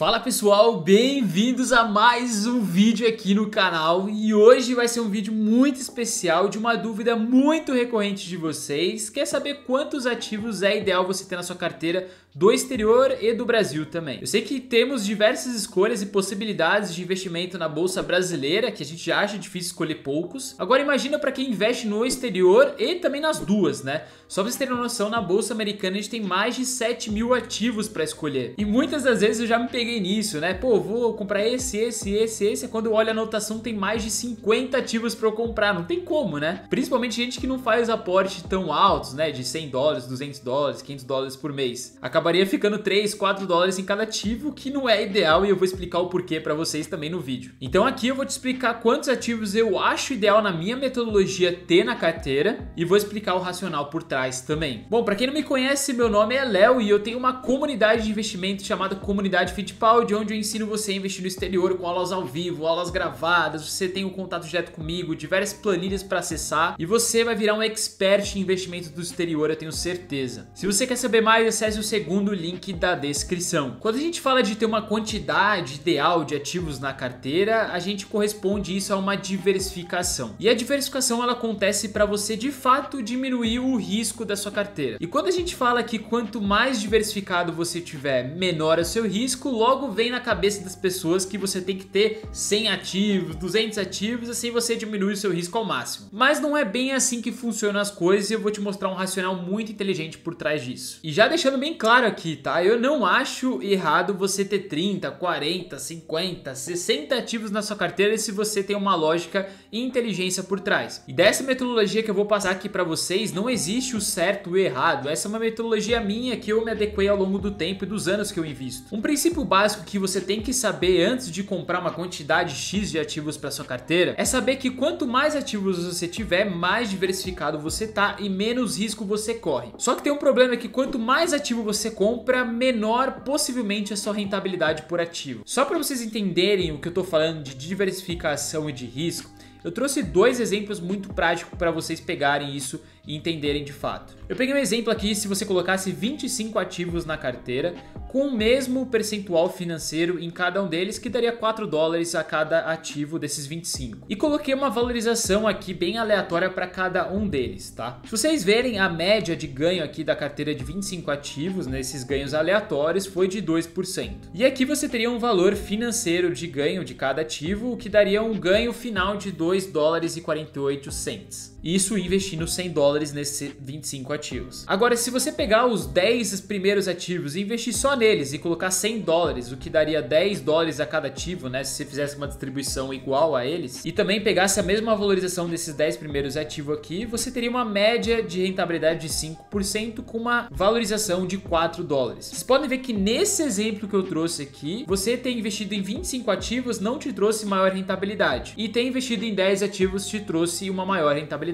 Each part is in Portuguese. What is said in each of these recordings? Fala pessoal, bem-vindos a mais um vídeo aqui no canal e hoje vai ser um vídeo muito especial de uma dúvida muito recorrente de vocês, que é saber quantos ativos é ideal você ter na sua carteira do exterior e do Brasil também. Eu sei que temos diversas escolhas e possibilidades de investimento na bolsa brasileira, que a gente acha difícil escolher poucos. Agora imagina para quem investe no exterior e também nas duas, né? Só pra vocês terem uma noção, na bolsa americana a gente tem mais de 7 mil ativos para escolher e muitas das vezes eu já me peguei nisso, né? Pô, vou comprar esse. Quando eu olho a anotação, tem mais de 50 ativos para eu comprar. Não tem como, né? Principalmente gente que não faz aporte tão altos, né? De 100 dólares, 200 dólares, 500 dólares por mês. Acabaria ficando 3, 4 dólares em cada ativo, que não é ideal, e eu vou explicar o porquê para vocês também no vídeo. Então aqui eu vou te explicar quantos ativos eu acho ideal na minha metodologia ter na carteira e vou explicar o racional por trás também. Bom, para quem não me conhece, meu nome é Léo e eu tenho uma comunidade de investimento chamada Comunidade Fit, de onde eu ensino você a investir no exterior com aulas ao vivo, aulas gravadas, você tem um contato direto comigo, diversas planilhas para acessar e você vai virar um expert em investimento do exterior, eu tenho certeza. Se você quer saber mais, acesse o segundo link da descrição. Quando a gente fala de ter uma quantidade ideal de ativos na carteira, a gente corresponde isso a uma diversificação. E a diversificação ela acontece para você de fato diminuir o risco da sua carteira. E quando a gente fala que quanto mais diversificado você tiver, menor é o seu risco, logo vem na cabeça das pessoas que você tem que ter 100 ativos, 200 ativos, assim você diminui o seu risco ao máximo. Mas não é bem assim que funcionam as coisas e eu vou te mostrar um racional muito inteligente por trás disso. E já deixando bem claro aqui, tá? Eu não acho errado você ter 30, 40, 50, 60 ativos na sua carteira se você tem uma lógica e inteligência por trás. E dessa metodologia que eu vou passar aqui pra vocês, não existe o certo e o errado. Essa é uma metodologia minha que eu me adequei ao longo do tempo e dos anos que eu invisto. Um princípio básico que você tem que saber antes de comprar uma quantidade X de ativos para sua carteira é saber que quanto mais ativos você tiver, mais diversificado você tá e menos risco você corre. Só que tem um problema, é que quanto mais ativo você compra, menor possivelmente a sua rentabilidade por ativo. Só para vocês entenderem o que eu tô falando de diversificação e de risco, eu trouxe dois exemplos muito práticos para vocês pegarem isso e entenderem de fato. Eu peguei um exemplo aqui, se você colocasse 25 ativos na carteira, com o mesmo percentual financeiro em cada um deles, que daria 4 dólares a cada ativo desses 25. E coloquei uma valorização aqui bem aleatória para cada um deles, tá? Se vocês verem, a média de ganho aqui da carteira de 25 ativos, nesses ganhos aleatórios, foi de 2%. E aqui você teria um valor financeiro de ganho de cada ativo, o que daria um ganho final de 2 dólares e 48 cents. Isso investindo 100 dólares nesses 25 ativos. Agora, se você pegar os 10 primeiros ativos e investir só neles e colocar 100 dólares, o que daria 10 dólares a cada ativo, né? Se você fizesse uma distribuição igual a eles e também pegasse a mesma valorização desses 10 primeiros ativos aqui, você teria uma média de rentabilidade de 5% com uma valorização de 4 dólares. Vocês podem ver que nesse exemplo que eu trouxe aqui, você ter investido em 25 ativos não te trouxe maior rentabilidade e ter investido em 10 ativos te trouxe uma maior rentabilidade.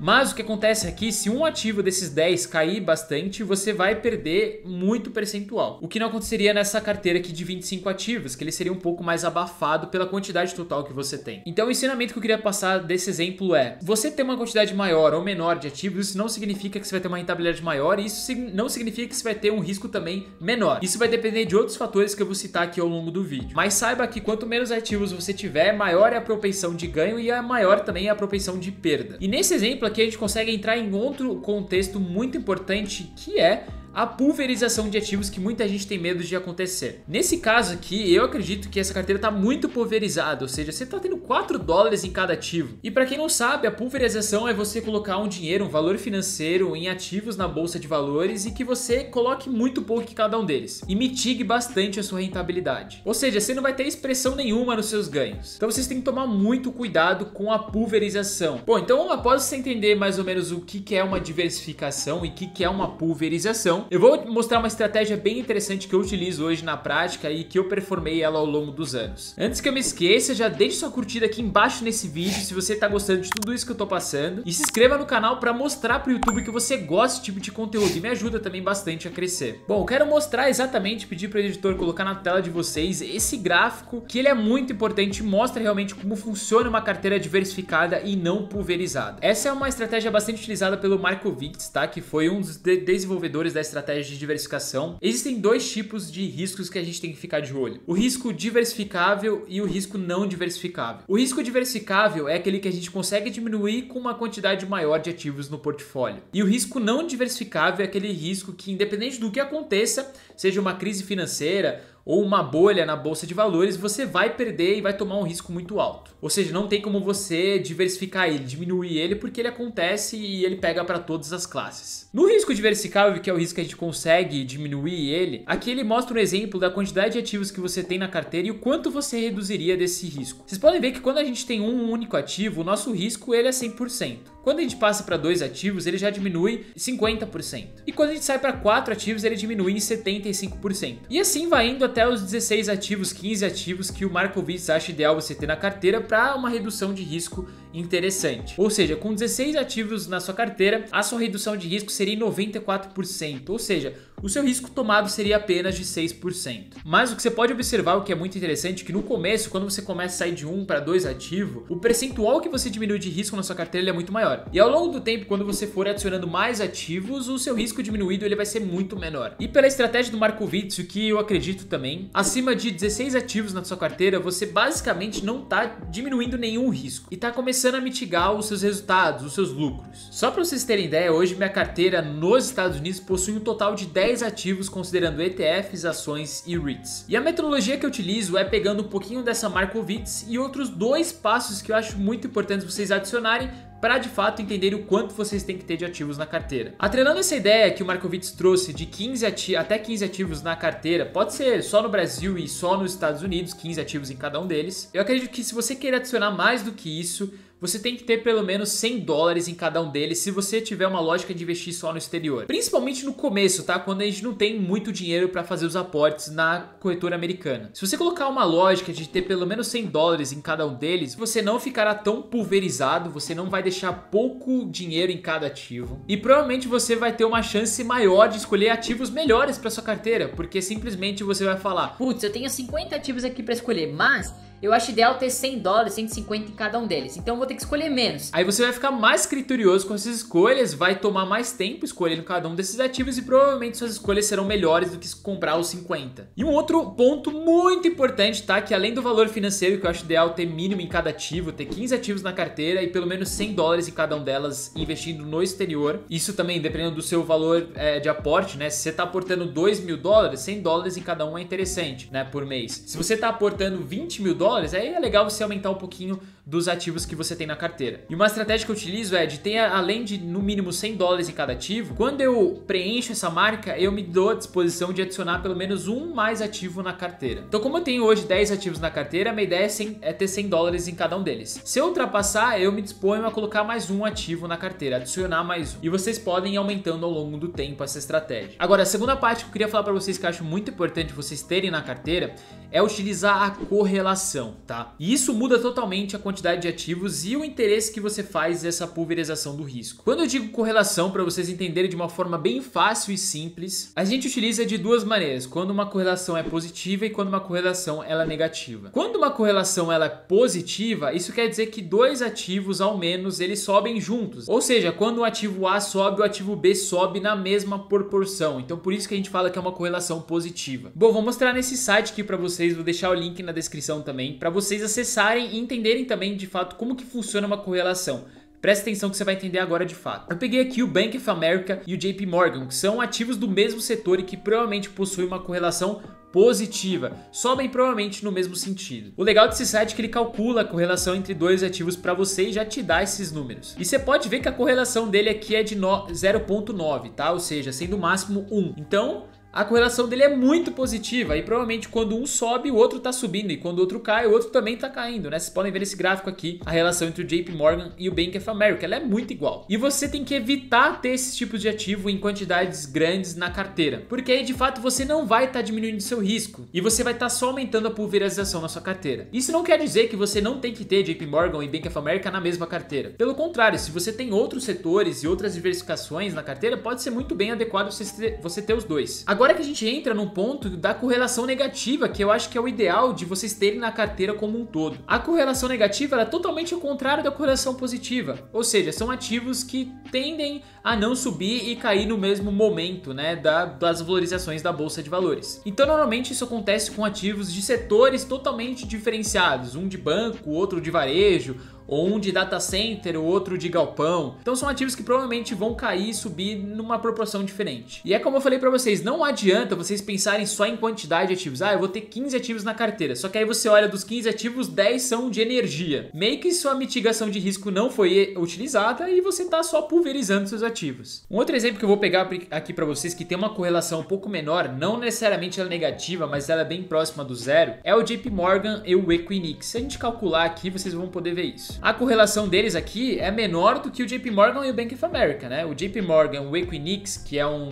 Mas o que acontece aqui, se um ativo desses 10 cair bastante, você vai perder muito percentual, o que não aconteceria nessa carteira aqui de 25 ativos, que ele seria um pouco mais abafado pela quantidade total que você tem. Então o ensinamento que eu queria passar desse exemplo é, você ter uma quantidade maior ou menor de ativos, isso não significa que você vai ter uma rentabilidade maior e isso não significa que você vai ter um risco também menor. Isso vai depender de outros fatores que eu vou citar aqui ao longo do vídeo. Mas saiba que quanto menos ativos você tiver, maior é a propensão de ganho e maior também é a propensão de perda. E nesse exemplo aqui a gente consegue entrar em outro contexto muito importante, que é a pulverização de ativos, que muita gente tem medo de acontecer. Nesse caso aqui, eu acredito que essa carteira está muito pulverizada, ou seja, você está tendo 4 dólares em cada ativo. E para quem não sabe, a pulverização é você colocar um dinheiro, um valor financeiro em ativos na bolsa de valores e que você coloque muito pouco em cada um deles e mitigue bastante a sua rentabilidade. Ou seja, você não vai ter expressão nenhuma nos seus ganhos. Então vocês têm que tomar muito cuidado com a pulverização. Bom, então após você entender mais ou menos o que é uma diversificação e o que é uma pulverização, eu vou mostrar uma estratégia bem interessante que eu utilizo hoje na prática e que eu performei ela ao longo dos anos. Antes que eu me esqueça, já deixe sua curtida aqui embaixo nesse vídeo se você tá gostando de tudo isso que eu tô passando e se inscreva no canal para mostrar pro YouTube que você gosta desse tipo de conteúdo e me ajuda também bastante a crescer. Bom, eu quero mostrar exatamente, pedir pro editor colocar na tela de vocês esse gráfico, que ele é muito importante e mostra realmente como funciona uma carteira diversificada e não pulverizada. Essa é uma estratégia bastante utilizada pelo Markowitz, tá? Que foi um dos desenvolvedores dessa estratégia de diversificação, existem dois tipos de riscos que a gente tem que ficar de olho. O risco diversificável e o risco não diversificável. O risco diversificável é aquele que a gente consegue diminuir com uma quantidade maior de ativos no portfólio. E o risco não diversificável é aquele risco que, independente do que aconteça, seja uma crise financeira ou uma bolha na bolsa de valores, você vai perder e vai tomar um risco muito alto. Ou seja, não tem como você diversificar ele, diminuir ele, porque ele acontece e ele pega para todas as classes. No risco diversificável, que é o risco que a gente consegue diminuir ele, aqui ele mostra um exemplo da quantidade de ativos que você tem na carteira e o quanto você reduziria desse risco. Vocês podem ver que quando a gente tem um único ativo, o nosso risco ele é 100%. Quando a gente passa para dois ativos, ele já diminui 50%. E quando a gente sai para quatro ativos, ele diminui em 75%. E assim vai indo até os 16 ativos, 15 ativos que o Markowitz acha ideal você ter na carteira para uma redução de risco interessante. Ou seja, com 16 ativos na sua carteira, a sua redução de risco seria em 94%, ou seja, o seu risco tomado seria apenas de 6%. Mas o que você pode observar, o que é muito interessante, é que no começo, quando você começa a sair de 1 para 2 ativos, o percentual que você diminui de risco na sua carteira ele é muito maior. E ao longo do tempo, quando você for adicionando mais ativos, o seu risco diminuído ele vai ser muito menor. E pela estratégia do Markowitz, o que eu acredito também, acima de 16 ativos na sua carteira, você basicamente não está diminuindo nenhum risco e está começando a mitigar os seus resultados, os seus lucros. Só para vocês terem ideia, hoje minha carteira nos Estados Unidos possui um total de 10 ativos, considerando ETFs, ações e REITs. E a metodologia que eu utilizo é pegando um pouquinho dessa Markowitz e outros dois passos que eu acho muito importantes vocês adicionarem para de fato entender o quanto vocês têm que ter de ativos na carteira. Atrelando essa ideia que o Markowitz trouxe de 15 até 15 ativos na carteira, pode ser só no Brasil e só nos Estados Unidos, 15 ativos em cada um deles. Eu acredito que se você querer adicionar mais do que isso, você tem que ter pelo menos 100 dólares em cada um deles se você tiver uma lógica de investir só no exterior. Principalmente no começo, tá? Quando a gente não tem muito dinheiro para fazer os aportes na corretora americana. Se você colocar uma lógica de ter pelo menos 100 dólares em cada um deles, você não ficará tão pulverizado, você não vai deixar pouco dinheiro em cada ativo. E provavelmente você vai ter uma chance maior de escolher ativos melhores para sua carteira, porque simplesmente você vai falar: putz, eu tenho 50 ativos aqui para escolher, mas eu acho ideal ter 100 dólares, 150 em cada um deles, então eu vou ter que escolher menos. Aí você vai ficar mais criterioso com essas escolhas, vai tomar mais tempo escolhendo cada um desses ativos e provavelmente suas escolhas serão melhores do que comprar os 50. E um outro ponto muito importante, tá? Que além do valor financeiro, que eu acho ideal ter mínimo em cada ativo, ter 15 ativos na carteira e pelo menos 100 dólares em cada um delas investindo no exterior. Isso também dependendo do seu valor de aporte, né? Se você tá aportando 2 mil dólares, 100 dólares em cada um é interessante, né? Por mês. Se você tá aportando 20 mil dólares, aí é legal você aumentar um pouquinho dos ativos que você tem na carteira. E uma estratégia que eu utilizo é de ter, além de no mínimo 100 dólares em cada ativo, quando eu preencho essa marca, eu me dou à disposição de adicionar pelo menos um mais ativo na carteira. Então como eu tenho hoje 10 ativos na carteira, a minha ideia é ter 100 dólares em cada um deles. Se eu ultrapassar, eu me disponho a colocar mais um ativo na carteira, adicionar mais um. E vocês podem ir aumentando ao longo do tempo essa estratégia. Agora, a segunda parte que eu queria falar para vocês, que eu acho muito importante vocês terem na carteira, é utilizar a correlação. Tá? E isso muda totalmente a quantidade de ativos e o interesse que você faz dessa pulverização do risco. Quando eu digo correlação, para vocês entenderem de uma forma bem fácil e simples, a gente utiliza de duas maneiras, quando uma correlação é positiva e quando uma correlação ela é negativa. Quando uma correlação ela é positiva, isso quer dizer que dois ativos ao menos eles sobem juntos, ou seja, quando o ativo A sobe, o ativo B sobe na mesma proporção. Então por isso que a gente fala que é uma correlação positiva. Bom, vou mostrar nesse site aqui para vocês, vou deixar o link na descrição também, para vocês acessarem e entenderem também de fato como que funciona uma correlação. Presta atenção que você vai entender agora de fato. Eu peguei aqui o Bank of America e o JP Morgan, que são ativos do mesmo setor e que provavelmente possuem uma correlação positiva, sobem provavelmente no mesmo sentido. O legal desse site é que ele calcula a correlação entre dois ativos para você e já te dá esses números. E você pode ver que a correlação dele aqui é de 0,9, tá? Ou seja, sendo o máximo 1. Então a correlação dele é muito positiva e provavelmente quando um sobe, o outro está subindo e quando o outro cai, o outro também está caindo, né? Vocês podem ver esse gráfico aqui, a relação entre o JP Morgan e o Bank of America, ela é muito igual. E você tem que evitar ter esses tipos de ativo em quantidades grandes na carteira, porque aí de fato você não vai estar diminuindo seu risco e você vai estar só aumentando a pulverização na sua carteira. Isso não quer dizer que você não tem que ter JP Morgan e Bank of America na mesma carteira. Pelo contrário, se você tem outros setores e outras diversificações na carteira, pode ser muito bem adequado você ter os dois. Agora que a gente entra no ponto da correlação negativa, que eu acho que é o ideal de vocês terem na carteira como um todo. A correlação negativa ela é totalmente o contrário da correlação positiva, ou seja, são ativos que tendem a não subir e cair no mesmo momento, né, das valorizações da bolsa de valores. Então, normalmente isso acontece com ativos de setores totalmente diferenciados, um de banco, outro de varejo, ou um de data center, ou outro de galpão. Então são ativos que provavelmente vão cair e subir numa proporção diferente. E é como eu falei pra vocês, não adianta vocês pensarem só em quantidade de ativos. Ah, eu vou ter 15 ativos na carteira. Só que aí você olha, dos 15 ativos, 10 são de energia. Meio que sua mitigação de risco não foi utilizada e você tá só pulverizando seus ativos. Um outro exemplo que eu vou pegar aqui pra vocês, que tem uma correlação um pouco menor, não necessariamente ela é negativa, mas ela é bem próxima do zero, é o JP Morgan e o Equinix. Se a gente calcular aqui, vocês vão poder ver isso. A correlação deles aqui é menor do que o JP Morgan e o Bank of America, né? O JP Morgan, o Equinix, que é um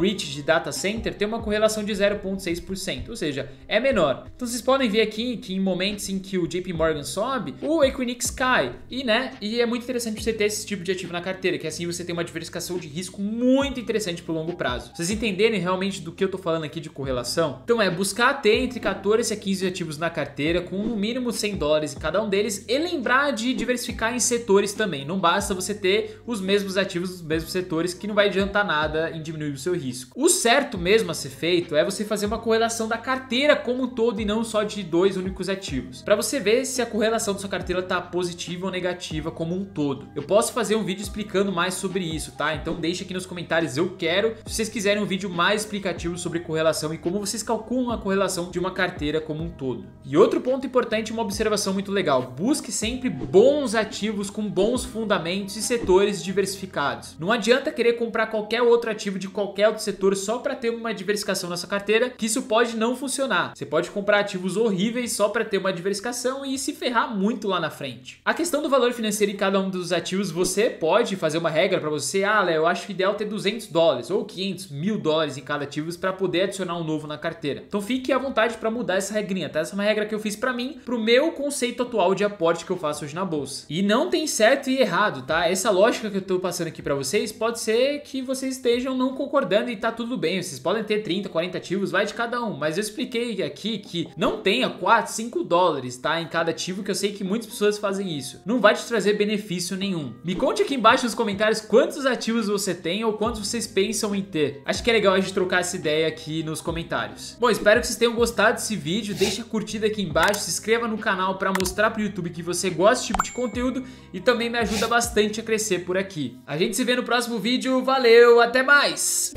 REIT de data center, tem uma correlação de 0,6%, ou seja, é menor. Então vocês podem ver aqui que em momentos em que o JP Morgan sobe, o Equinix cai. E é muito interessante você ter esse tipo de ativo na carteira, que assim você tem uma diversificação de risco muito interessante pro longo prazo. Vocês entenderem realmente do que eu tô falando aqui de correlação? Então é buscar ter entre 14 a 15 ativos na carteira, com no mínimo $100 em cada um deles, e lembrar de diversificar em setores também. Não basta você ter os mesmos ativos dos mesmos setores, que não vai adiantar nada em diminuir o seu risco. O certo mesmo a ser feito é você fazer uma correlação da carteira como um todo e não só de dois únicos ativos, para você ver se a correlação da sua carteira tá positiva ou negativa como um todo. Eu posso fazer um vídeo explicando mais sobre isso, tá? Então deixa aqui nos comentários, eu quero, se vocês quiserem um vídeo mais explicativo sobre correlação e como vocês calculam a correlação de uma carteira como um todo. E outro ponto importante, uma observação muito legal, busque sempre bons ativos com bons fundamentos e setores diversificados. Não adianta querer comprar qualquer outro ativo de qualquer outro setor só para ter uma diversificação na sua carteira, que isso pode não funcionar. Você pode comprar ativos horríveis só para ter uma diversificação e se ferrar muito lá na frente. A questão do valor financeiro em cada um dos ativos, você pode fazer uma regra para você, ah, Léo, eu acho ideal ter $200 ou $500, $1.000 em cada ativo para poder adicionar um novo na carteira. Então fique à vontade para mudar essa regrinha, tá? Essa é uma regra que eu fiz para mim, pro meu conceito atual de aporte que eu faço hoje na bolsa. E não tem certo e errado, tá? Essa lógica que eu tô passando aqui pra vocês, pode ser que vocês estejam não concordando e tá tudo bem. Vocês podem ter 30, 40 ativos, vai de cada um. Mas eu expliquei aqui que não tenha $4, $5, tá? Em cada ativo, que eu sei que muitas pessoas fazem isso. Não vai te trazer benefício nenhum. Me conte aqui embaixo nos comentários quantos ativos você tem ou quantos vocês pensam em ter. Acho que é legal a gente trocar essa ideia aqui nos comentários. Bom, espero que vocês tenham gostado desse vídeo. Deixa a curtida aqui embaixo, se inscreva no canal para mostrar pro YouTube que você gosta desse tipo de conteúdo e também me ajuda bastante a crescer por aqui. A gente se vê no próximo vídeo, valeu, até mais!